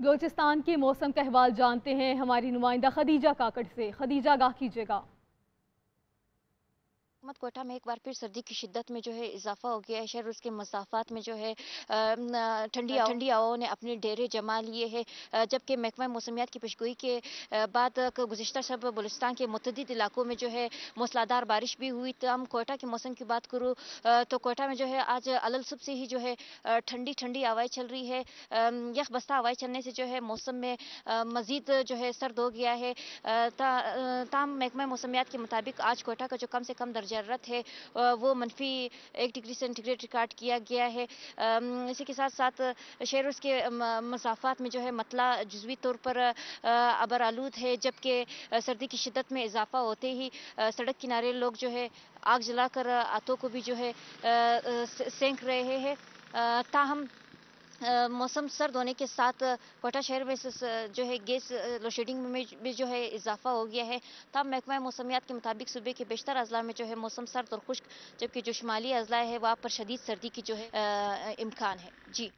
बलोचिस्तान के मौसम का अहवाल जानते हैं हमारी नुमाइंदा खदीजा काकड़ से। खदीजा, आगाह कीजिएगा। कोटा में एक बार फिर सर्दी की शिद्दत में जो है इजाफा हो गया है। शहर उसके मसाफात में जो है ठंडी हवाओं ने अपने डेरे जमा लिए हैं, जबकि महकमा मौसमियात की पेशगोई के बाद गुज़िश्ता शब बलोचिस्तान के मुतअद्दिद इलाकों में जो है मूसलाधार बारिश भी हुई। तो हम कोटा के मौसम की बात करूँ तो कोटा में जो है आज अलल सुबह से ही जो है ठंडी ठंडी हवाएँ चल रही है। यख बस्ता हवाएँ चलने से जो है मौसम में मज़ीद जो है सर्द हो गया है। ताम महकमा मौसमियात के मुताबिक आज कोटा का जो कम से कम दर्जा रत है वो -1 डिग्री सेंटीग्रेड रिकॉर्ड किया गया है। इसी के साथ साथ शहर उसके मसाफात में जो है मतला जुजवी तौर पर अबर आलूद है, जबकि सर्दी की शिद्दत में इजाफा होते ही सड़क किनारे लोग जो है आग जलाकर आतों को भी जो है सेंक रहे हैं। ताहम मौसम सर्द होने के साथ कोटा शहर में जो है गैस लोड शेडिंग में भी जो है इजाफा हो गया है। तब महकमा मौसमियात के मुताबिक सूबे के बेशतर अजला में जो है मौसम सर्द और खुश्क, जबकि जो शुमाली अजला है वहाँ पर शदीद सर्दी की जो है इम्कान है। जी।